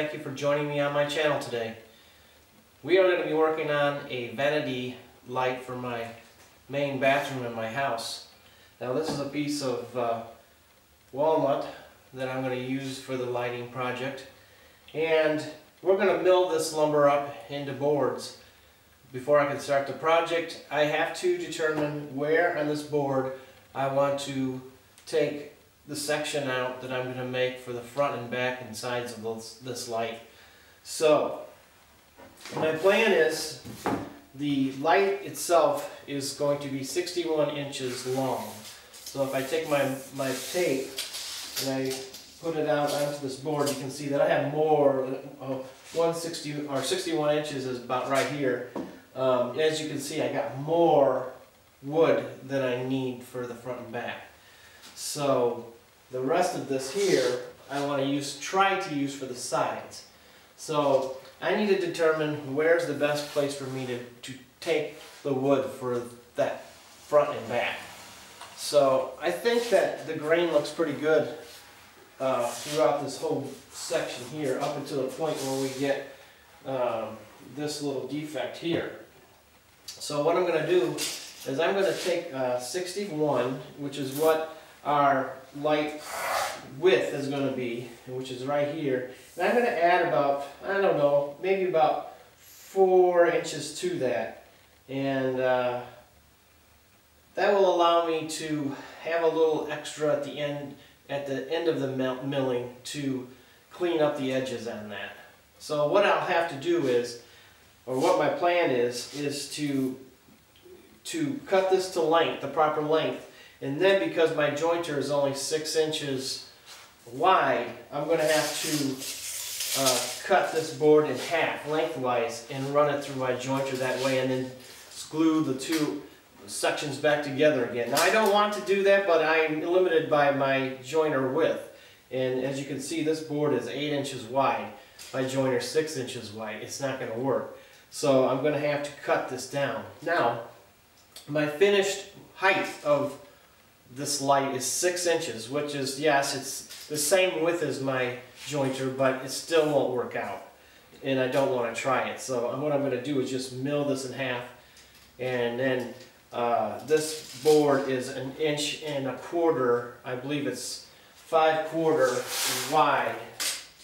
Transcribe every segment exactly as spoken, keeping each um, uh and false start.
thank you for joining me on my channel today. We are going to be working on a vanity light for my main bathroom in my house. Now this is a piece of uh, walnut that I'm going to use for the lighting project, and we're going to mill this lumber up into boards. Before I can start the project, I have to determine where on this board I want to take the section out that I'm going to make for the front and back and sides of this, this light. So my plan is the light itself is going to be sixty-one inches long. So if I take my, my tape and I put it out onto this board, you can see that I have more, oh, one sixty, or sixty-one inches is about right here. Um, as you can see, I got more wood than I need for the front and back. So the rest of this here, I want to use, try to use for the sides. So I need to determine where's the best place for me to, to take the wood for that front and back. So I think that the grain looks pretty good uh, throughout this whole section here, up until the point where we get um, this little defect here. So what I'm going to do is I'm going to take uh, sixty-one, which is what our light width is going to be, which is right here, and I'm going to add about, I don't know, maybe about four inches to that, and uh, that will allow me to have a little extra at the end at the end of the milling to clean up the edges on that. So what I'll have to do is, or what my plan is, is to to cut this to length, the proper length. And then, because my jointer is only six inches wide, I'm going to have to uh, cut this board in half lengthwise and run it through my jointer that way, and then glue the two sections back together again. Now, I don't want to do that, but I'm limited by my jointer width. And as you can see, this board is eight inches wide. My jointer is six inches wide. It's not going to work. So I'm going to have to cut this down. Now, my finished height of this light is six inches, which is, yes, it's the same width as my jointer, but it still won't work out, and I don't want to try it. So what I'm going to do is just mill this in half, and then uh, this board is an inch and a quarter, I believe it's five quarter wide.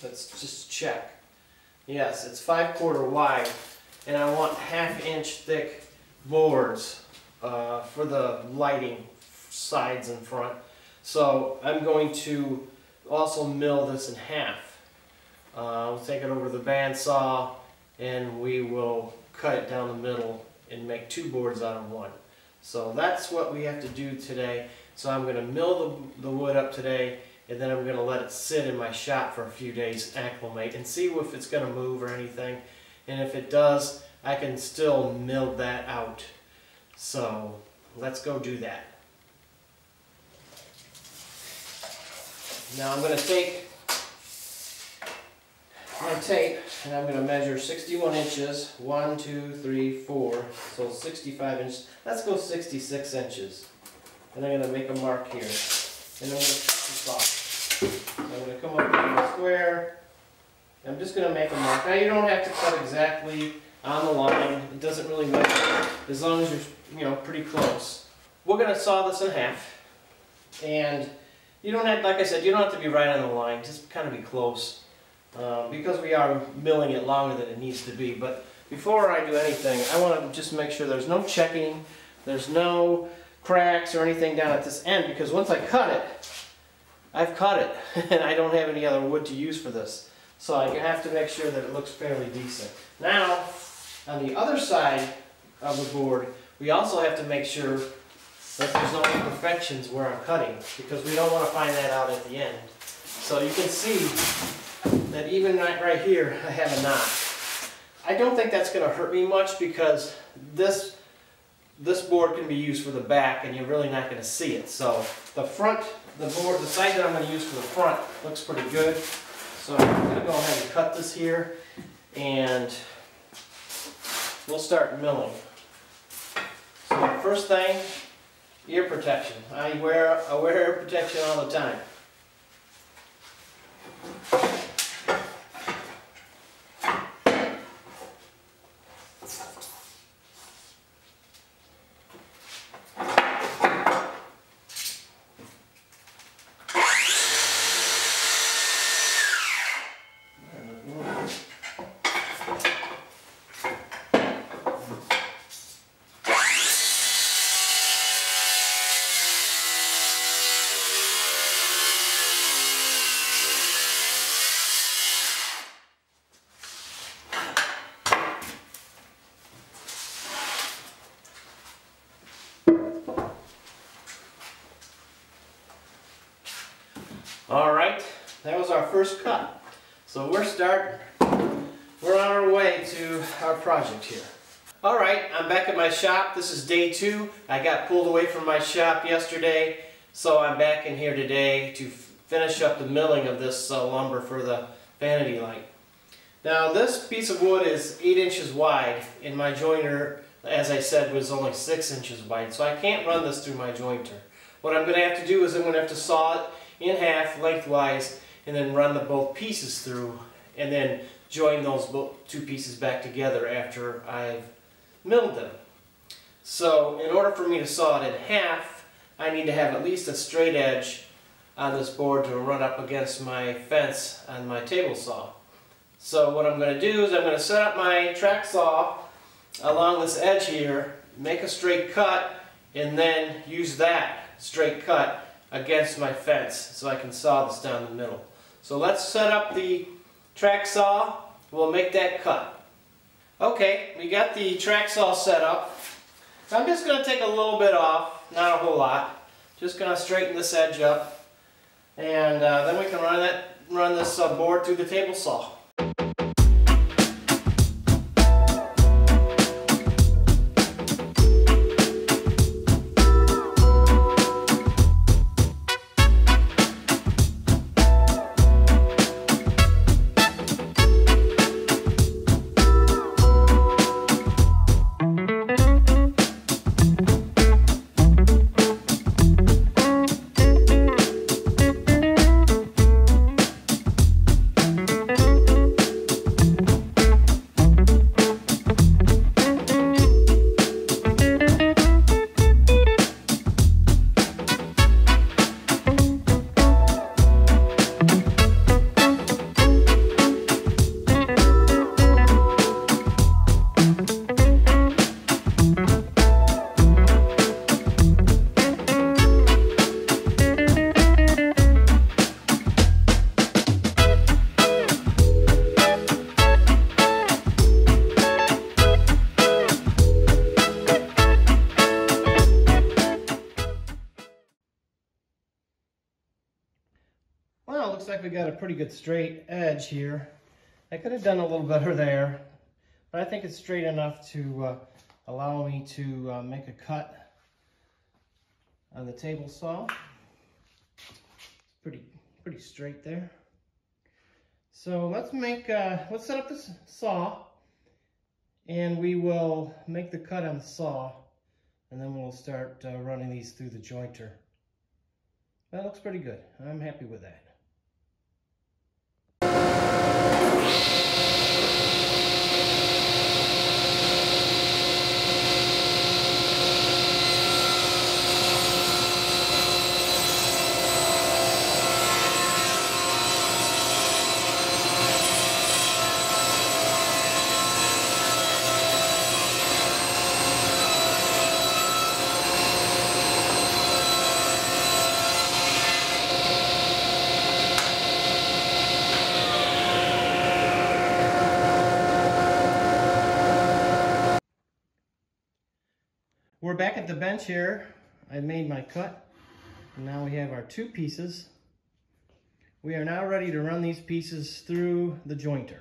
Let's just check. Yes, it's five quarter wide, and I want half inch thick boards uh, for the lighting sides and front. So I'm going to also mill this in half. Uh, we'll take it over the bandsaw and we will cut it down the middle and make two boards out of one. So that's what we have to do today. So I'm going to mill the, the wood up today, and then I'm going to let it sit in my shop for a few days, acclimate, and see if it's going to move or anything. And if it does, I can still mill that out. So let's go do that. Now I'm going to take my tape and I'm going to measure sixty-one inches, one, two, three, four, so sixty-five inches, let's go sixty-six inches, and I'm going to make a mark here, and I'm going to cut this off. I'm going to come up to the square, I'm just going to make a mark. Now you don't have to cut exactly on the line, it doesn't really matter, as long as you're, you know, pretty close. We're going to saw this in half, and you don't have, like I said, you don't have to be right on the line, just kind of be close, um, because we are milling it longer than it needs to be. But before I do anything, I want to just make sure there's no checking, there's no cracks or anything down at this end, because once I cut it, I've cut it, and I don't have any other wood to use for this. So I have to make sure that it looks fairly decent. Now, on the other side of the board, we also have to make sure that there's no imperfections where I'm cutting, because we don't want to find that out at the end. So you can see that even right, right here, I have a knot. I don't think that's going to hurt me much, because this, this board can be used for the back and you're really not going to see it. So the front, the board, the side that I'm going to use for the front looks pretty good. So I'm going to go ahead and cut this here, and we'll start milling. So the first thing, ear protection. I wear, I wear ear protection all the time. Alright, that was our first cut. So we're start, we're on our way to our project here. Alright, I'm back at my shop. This is day two. I got pulled away from my shop yesterday, so I'm back in here today to finish up the milling of this uh, lumber for the vanity light. Now this piece of wood is eight inches wide, and my jointer, as I said, was only six inches wide, so I can't run this through my jointer. What I'm going to have to do is I'm going to have to saw it in half lengthwise and then run the both pieces through and then join those two pieces back together after I've milled them. So in order for me to saw it in half, I need to have at least a straight edge on this board to run up against my fence on my table saw. So what I'm going to do is I'm going to set up my track saw along this edge here, make a straight cut, and then use that straight cut against my fence so I can saw this down the middle. So let's set up the track saw. We'll make that cut. Okay, we got the track saw set up. I'm just going to take a little bit off, not a whole lot. Just going to straighten this edge up, and uh, then we can run that, run this uh, board through the table saw. Well, it looks like we got a pretty good straight edge here. I could have done a little better there, but I think it's straight enough to uh, allow me to uh, make a cut on the table saw. It's pretty, pretty straight there. So let's make, uh, let's set up this saw, and we will make the cut on the saw, and then we'll start uh, running these through the jointer. That looks pretty good. I'm happy with that. We're back at the bench here. I made my cut, and now we have our two pieces. We are now ready to run these pieces through the jointer.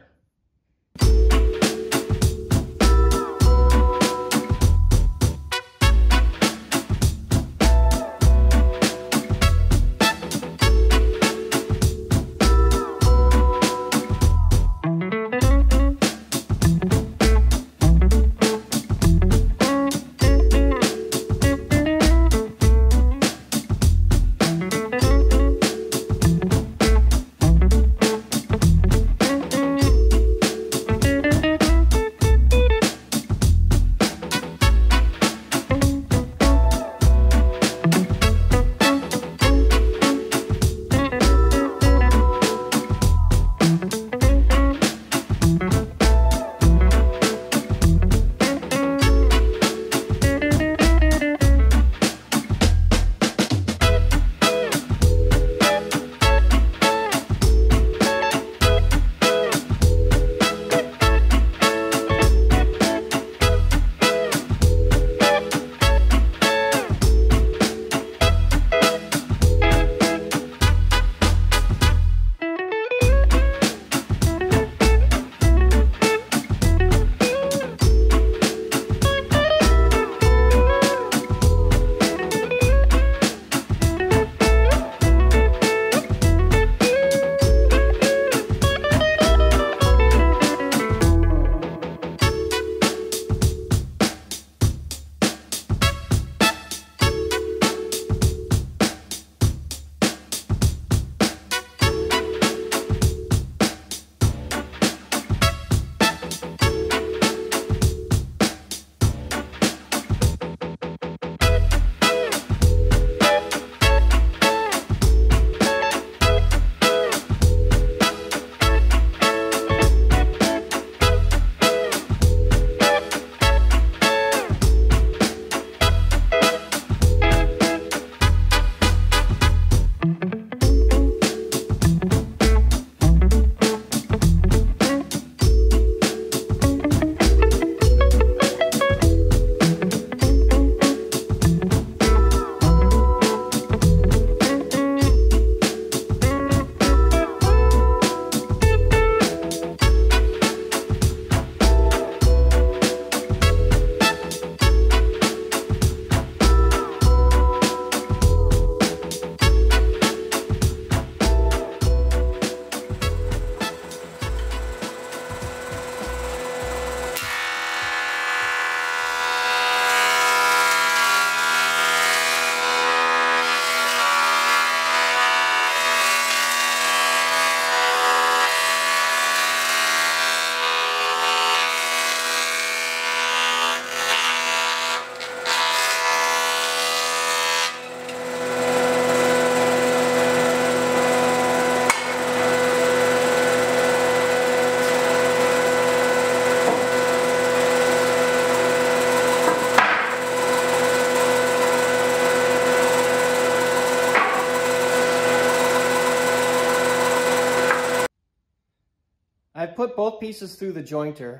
both pieces through the jointer,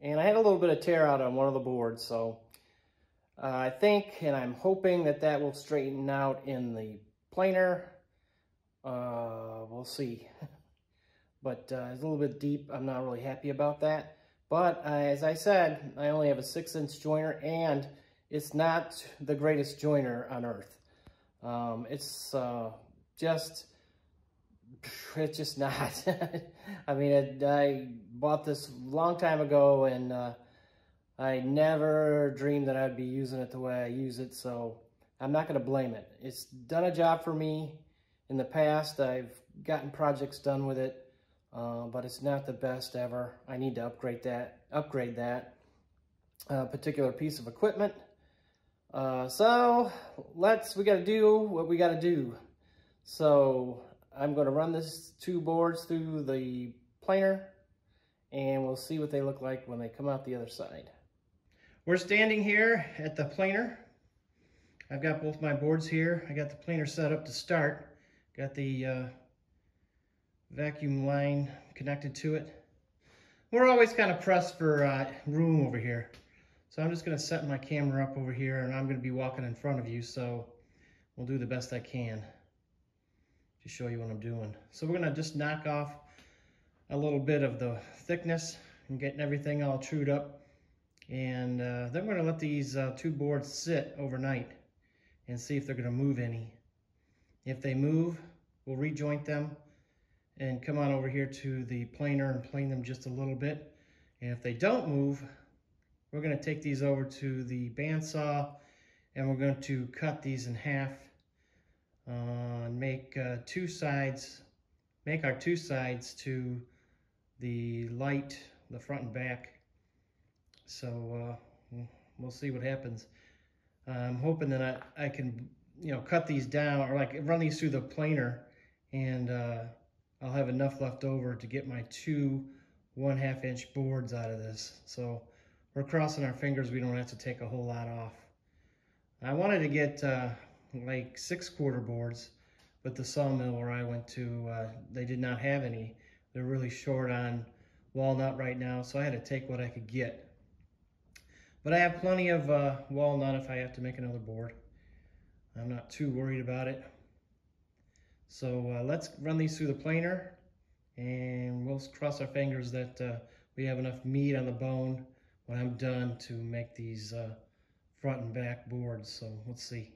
and I had a little bit of tear out on one of the boards, so uh, I think and I'm hoping that that will straighten out in the planer. Uh, we'll see. But uh, it's a little bit deep. I'm not really happy about that. But uh, as I said, I only have a six inch jointer, and it's not the greatest jointer on earth. Um, it's uh, just, it's just not. I mean, it, I bought this a long time ago, and uh, I never dreamed that I'd be using it the way I use it, so I'm not going to blame it. It's done a job for me in the past. I've gotten projects done with it. Uh, but it's not the best ever. I need to upgrade that, upgrade that uh, particular piece of equipment. Uh, so let's, we got to do what we got to do. So I'm going to run these two boards through the planer, and we'll see what they look like when they come out the other side. We're standing here at the planer. I've got both my boards here. I got the planer set up to start. Got the uh, vacuum line connected to it. We're always kind of pressed for uh, room over here. So I'm just going to set my camera up over here, and I'm going to be walking in front of you, so we'll do the best I can to show you what I'm doing. So we're going to just knock off a little bit of the thickness and getting everything all trued up. And uh, then we're going to let these uh, two boards sit overnight and see if they're going to move any. If they move, we'll rejoint them and come on over here to the planer and plane them just a little bit. And if they don't move, we're gonna take these over to the bandsaw, and we're going to cut these in half uh, and make uh, two sides, make our two sides to the light, the front and back. So uh, we'll see what happens. I'm hoping that I, I can, you know, cut these down, or like run these through the planer, and uh, I'll have enough left over to get my two one half inch boards out of this. So we're crossing our fingers we don't have to take a whole lot off. I wanted to get uh, like six quarter boards, but the sawmill where I went to, uh, they did not have any. They're really short on walnut right now, so I had to take what I could get. But I have plenty of uh, walnut if I have to make another board. I'm not too worried about it. So uh, let's run these through the planer, and we'll cross our fingers that uh, we have enough meat on the bone when I'm done to make these uh, front and back boards. So let's see.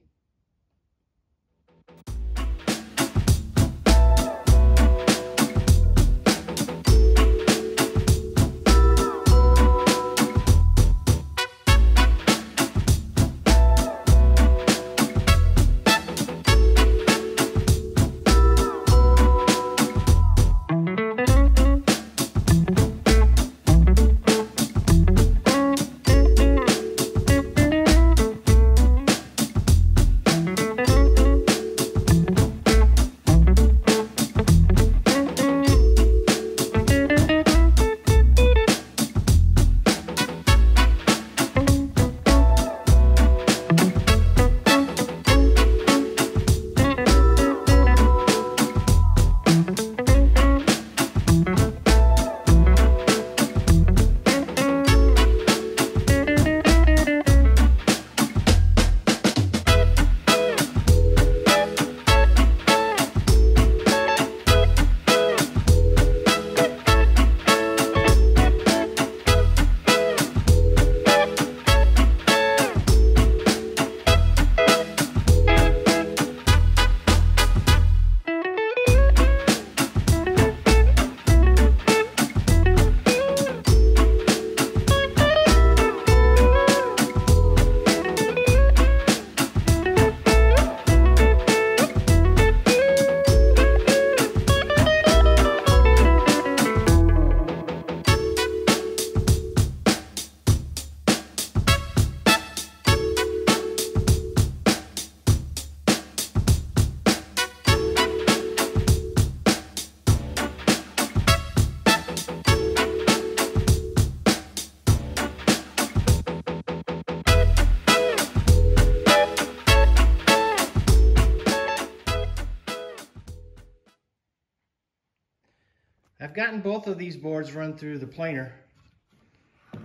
I've gotten both of these boards run through the planer,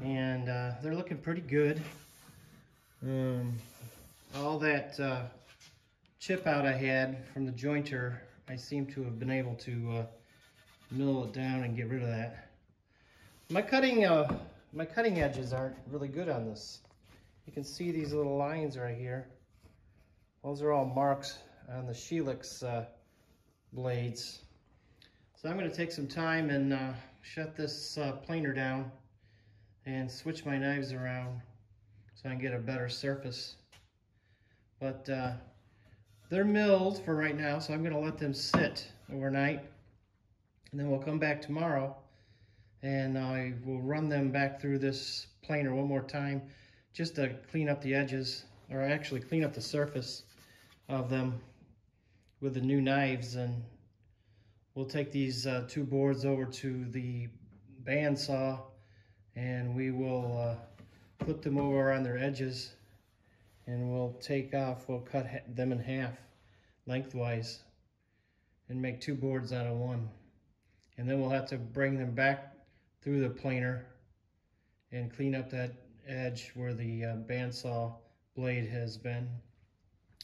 and uh, they're looking pretty good. Um, all that uh, chip out I had from the jointer, I seem to have been able to uh, mill it down and get rid of that. My cutting, uh, my cutting edges aren't really good on this. You can see these little lines right here. Those are all marks on the Shelix uh, blades. So I'm going to take some time and uh, shut this uh, planer down and switch my knives around so I can get a better surface. But uh, they're milled for right now, so I'm going to let them sit overnight, and then we'll come back tomorrow and I will run them back through this planer one more time just to clean up the edges, or actually clean up the surface of them with the new knives, and we'll take these uh, two boards over to the bandsaw and we will uh, flip them over on their edges, and we'll take off, we'll cut them in half lengthwise and make two boards out of one. And then we'll have to bring them back through the planer and clean up that edge where the uh, bandsaw blade has been.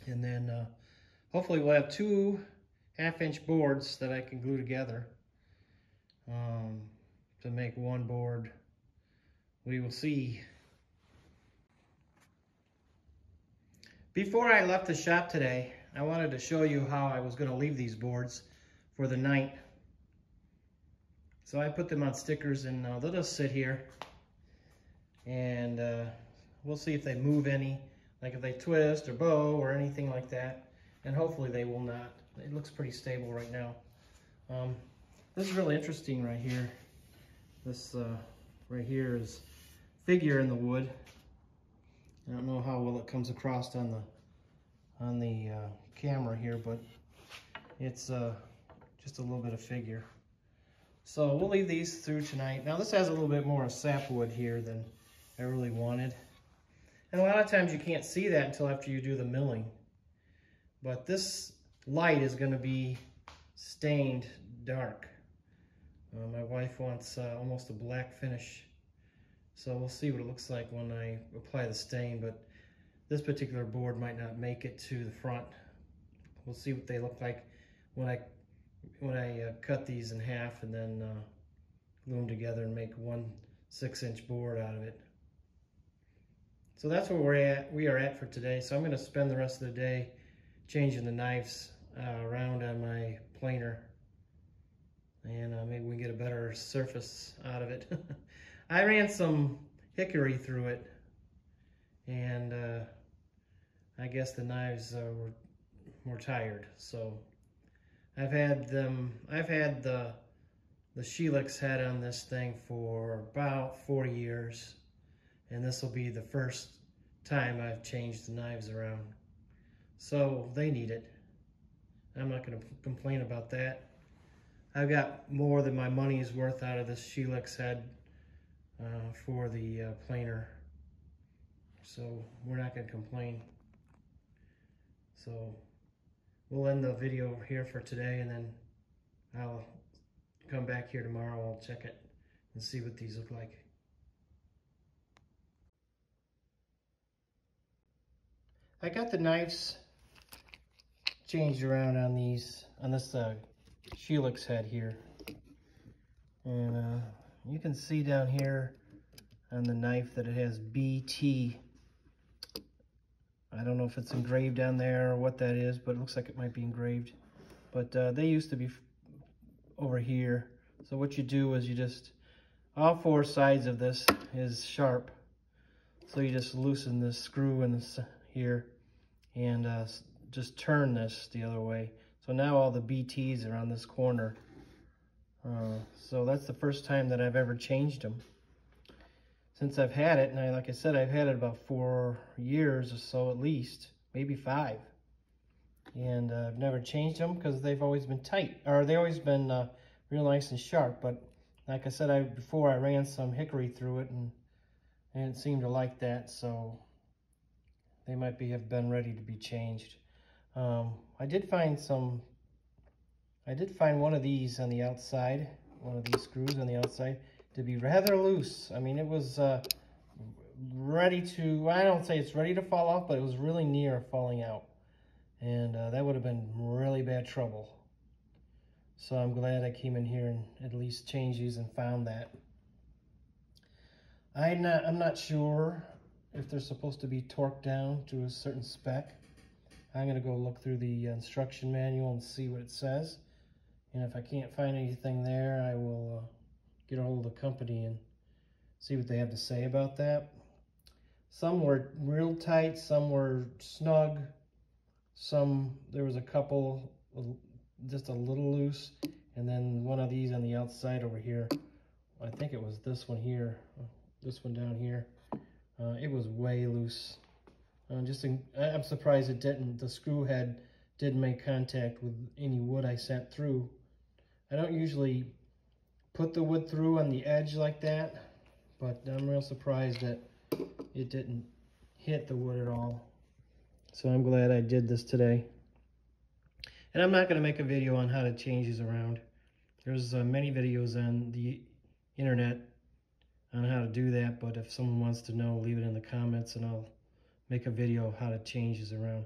And then uh, hopefully we'll have two half inch boards that I can glue together um, to make one board. We will see. Before I left the shop today, I wanted to show you how I was going to leave these boards for the night. So I put them on stickers and uh, they'll just sit here, and uh, we'll see if they move any, like if they twist or bow or anything like that, and hopefully they will not. It looks pretty stable right now. Um, this is really interesting right here. This uh, right here is figure in the wood. I don't know how well it comes across on the on the uh, camera here, but it's uh, just a little bit of figure. So we'll leave these through tonight. Now this has a little bit more sapwood here than I really wanted. And a lot of times you can't see that until after you do the milling. But this light is going to be stained dark. Uh, my wife wants uh, almost a black finish. So we'll see what it looks like when I apply the stain, but this particular board might not make it to the front. We'll see what they look like when I when I uh, cut these in half and then uh, glue them together and make one six inch board out of it. So that's where we're at, we are at for today. So I'm going to spend the rest of the day changing the knives uh, around on my planer, and uh, maybe we can get a better surface out of it. I ran some hickory through it, and uh, I guess the knives uh, were, were tired, so I've had them, I've had the, the Shelix head on this thing for about four years, and this will be the first time I've changed the knives around. So they need it. I'm not going to complain about that. I've got more than my money's worth out of this Shelix head uh, for the uh, planer, so we're not going to complain. So we'll end the video here for today, and then I'll come back here tomorrow. I'll check it and see what these look like. I got the knives changed around on these, on this uh, Shelix head here. And uh, you can see down here on the knife that it has B T. I don't know if it's engraved down there or what that is, but it looks like it might be engraved. But uh, they used to be over here. So what you do is you just, all four sides of this is sharp. So you just loosen this screw in this here and uh, just turn this the other way. So now all the B Ts are on this corner. Uh, so that's the first time that I've ever changed them. Since I've had it, and I, like I said, I've had it about four years or so at least, maybe five. And uh, I've never changed them because they've always been tight, or they've always been uh, real nice and sharp. But like I said, I before I ran some hickory through it, and I didn't seem to like that, so they might be have been ready to be changed. Um, I did find some, I did find one of these on the outside, one of these screws on the outside to be rather loose. I mean, it was uh, ready to, I don't say it's ready to fall off, but it was really near falling out. And uh, that would have been really bad trouble. So I'm glad I came in here and at least changed these and found that. I'm not, I'm not sure if they're supposed to be torqued down to a certain spec. I'm going to go look through the instruction manual and see what it says. And if I can't find anything there, I will uh, get a hold of the company and see what they have to say about that. Some were real tight, some were snug, some, there was a couple just a little loose, and then one of these on the outside over here, I think it was this one here, this one down here, uh, it was way loose. I'm just in, I'm surprised it didn't, the screw head didn't make contact with any wood I sent through. I don't usually put the wood through on the edge like that, but I'm real surprised that it didn't hit the wood at all. So I'm glad I did this today. And I'm not going to make a video on how to change these around. There's uh, many videos on the internet on how to do that, but if someone wants to know, leave it in the comments and I'll make a video of how to change these around.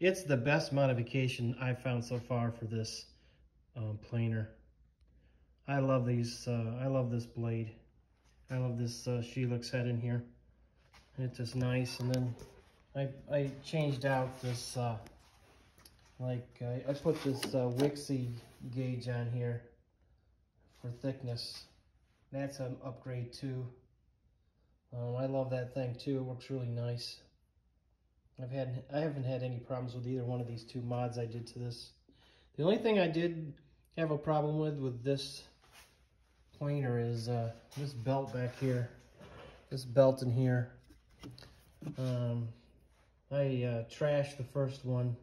It's the best modification I've found so far for this um, planer. I love these, uh, I love this blade. I love this uh, Shelix head in here. It's just nice. And then I, I changed out this, uh, like I, I put this uh, Wixie gauge on here for thickness. That's an upgrade too. Um, I love that thing too, it works really nice. I've had, I haven't had any problems with either one of these two mods I did to this. The only thing I did have a problem with with this planer is uh, this belt back here, this belt in here. Um, I uh, trashed the first one,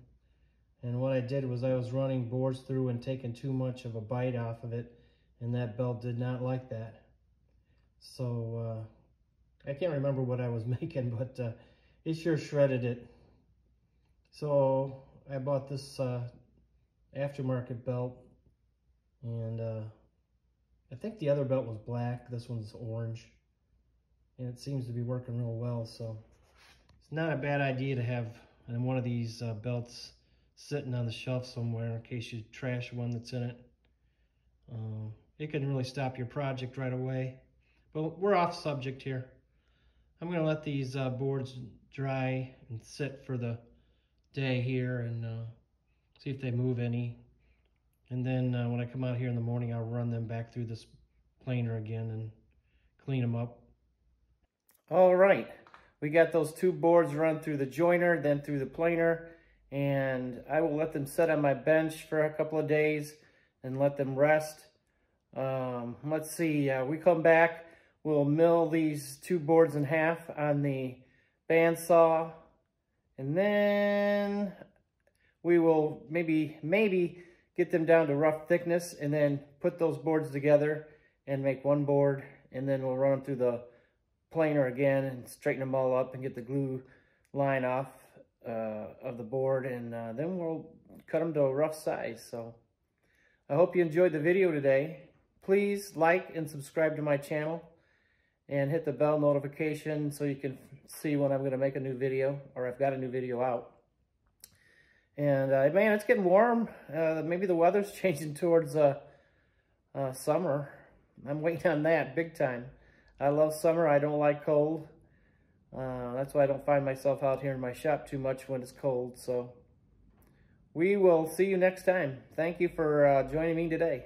and what I did was I was running boards through and taking too much of a bite off of it, and that belt did not like that. So uh, I can't remember what I was making, but uh, it sure shredded it. So I bought this uh, aftermarket belt, and uh, I think the other belt was black, this one's orange, and it seems to be working real well. So it's not a bad idea to have one of these uh, belts sitting on the shelf somewhere in case you trash one that's in it. Um, it can really stop your project right away. But we're off subject here. I'm going to let these uh, boards dry and sit for the day here and uh, see if they move any. And then uh, when I come out here in the morning, I'll run them back through this planer again and clean them up. All right, we got those two boards run through the joiner, then through the planer, and I will let them sit on my bench for a couple of days and let them rest. Um, let's see, uh, we come back, we'll mill these two boards in half on the bandsaw, and then we will maybe, maybe get them down to rough thickness and then put those boards together and make one board, and then we'll run them through the planer again and straighten them all up and get the glue line off uh, of the board, and uh, then we'll cut them to a rough size. So I hope you enjoyed the video today. Please like and subscribe to my channel and hit the bell notification so you can see when I'm going to make a new video, or I've got a new video out. And uh, man, it's getting warm. Uh, maybe the weather's changing towards uh, uh, summer. I'm waiting on that big time. I love summer. I don't like cold. Uh, that's why I don't find myself out here in my shop too much when it's cold. So we will see you next time. Thank you for uh, joining me today.